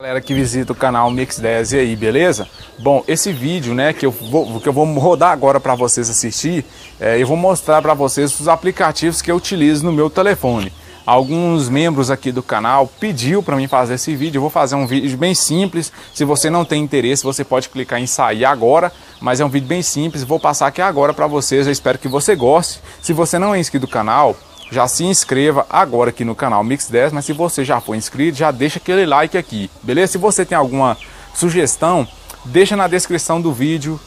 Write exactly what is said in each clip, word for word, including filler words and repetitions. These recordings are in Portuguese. Galera que visita o canal Mix dez, e aí, beleza? Bom, esse vídeo, né, que eu vou, que eu vou rodar agora para vocês assistir, é, eu vou mostrar para vocês os aplicativos que eu utilizo no meu telefone. Alguns membros aqui do canal pediu para mim fazer esse vídeo. Eu vou fazer um vídeo bem simples. Se você não tem interesse, você pode clicar em sair agora, mas é um vídeo bem simples. Vou passar aqui agora para vocês. Eu espero que você goste. Se você não é inscrito no canal, já se inscreva agora aqui no canal Mix dez, mas se você já for inscrito, já deixa aquele like aqui, beleza? Se você tem alguma sugestão, deixa na descrição do vídeo,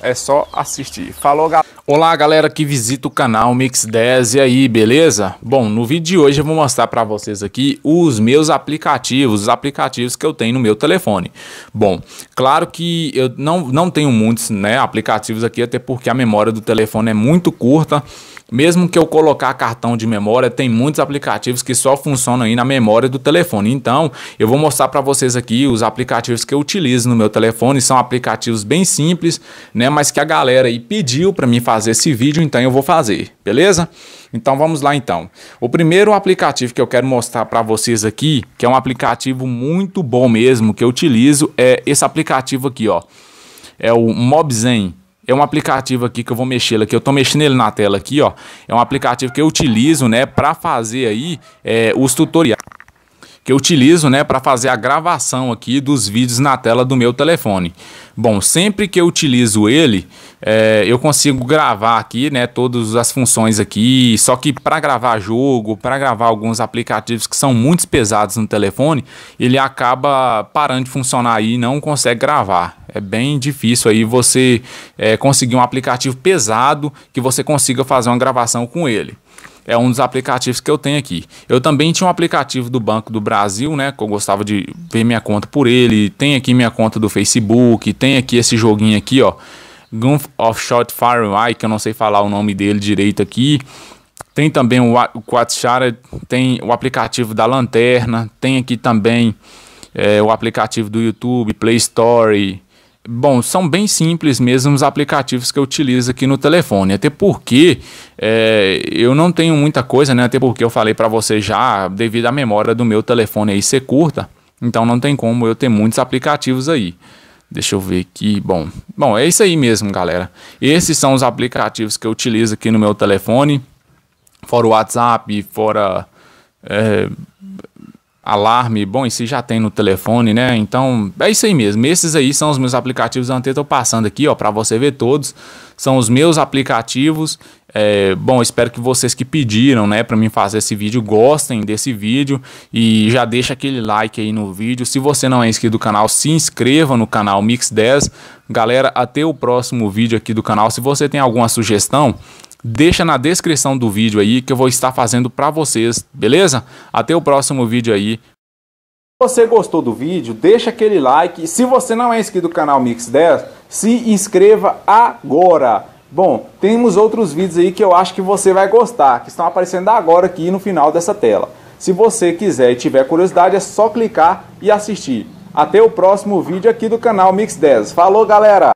é só assistir. Falou, galera! Olá, galera que visita o canal Mix dez, e aí, beleza? Bom, no vídeo de hoje eu vou mostrar para vocês aqui os meus aplicativos, os aplicativos que eu tenho no meu telefone. Bom, claro que eu não, não tenho muitos, né, aplicativos aqui, até porque a memória do telefone é muito curta. Mesmo que eu colocar cartão de memória, tem muitos aplicativos que só funcionam aí na memória do telefone. Então, eu vou mostrar para vocês aqui os aplicativos que eu utilizo no meu telefone. São aplicativos bem simples, né, mas que a galera aí pediu para mim fazer. fazer esse vídeo, então eu vou fazer, beleza? Então vamos lá então. O primeiro aplicativo que eu quero mostrar para vocês aqui, que é um aplicativo muito bom mesmo, que eu utilizo, é esse aplicativo aqui, ó. É o Mobzen. É um aplicativo aqui que eu vou mexer aqui, eu tô mexendo ele na tela aqui, ó. É um aplicativo que eu utilizo, né, para fazer aí é, os tutoriais. Que eu utilizo, né, para fazer a gravação aqui dos vídeos na tela do meu telefone. Bom, sempre que eu utilizo ele, é, eu consigo gravar aqui, né, todas as funções aqui, só que para gravar jogo, para gravar alguns aplicativos que são muito pesados no telefone, ele acaba parando de funcionar aí e não consegue gravar. É bem difícil aí você é, conseguir um aplicativo pesado que você consiga fazer uma gravação com ele. É um dos aplicativos que eu tenho aqui. Eu também tinha um aplicativo do Banco do Brasil, né? Que eu gostava de ver minha conta por ele. Tem aqui minha conta do Facebook. Tem aqui esse joguinho aqui, ó. Gun of Shot Fire, que eu não sei falar o nome dele direito aqui. Tem também o Quadshare. Tem o aplicativo da lanterna. Tem aqui também é, o aplicativo do YouTube, Play Store. Bom, são bem simples mesmo os aplicativos que eu utilizo aqui no telefone, até porque é, eu não tenho muita coisa, né? Até porque eu falei para você já, devido à memória do meu telefone aí ser curta, então não tem como eu ter muitos aplicativos aí. Deixa eu ver aqui, bom, bom, é isso aí mesmo, galera. Esses são os aplicativos que eu utilizo aqui no meu telefone, fora o WhatsApp, fora... É, alarme, bom, esse já tem no telefone, né? Então, é isso aí mesmo. Esses aí são os meus aplicativos. Antes eu tô passando aqui, ó, para você ver todos. São os meus aplicativos. É, bom, espero que vocês que pediram, né, para mim fazer esse vídeo, gostem desse vídeo. E já deixa aquele like aí no vídeo. Se você não é inscrito no canal, se inscreva no canal Mix dez. Galera, até o próximo vídeo aqui do canal. Se você tem alguma sugestão, deixa na descrição do vídeo aí que eu vou estar fazendo para vocês, beleza? Até o próximo vídeo aí. Se você gostou do vídeo, deixa aquele like. Se você não é inscrito no canal Mix dez, se inscreva agora. Bom, temos outros vídeos aí que eu acho que você vai gostar, que estão aparecendo agora aqui no final dessa tela. Se você quiser e tiver curiosidade, é só clicar e assistir. Até o próximo vídeo aqui do canal Mix dez. Falou, galera!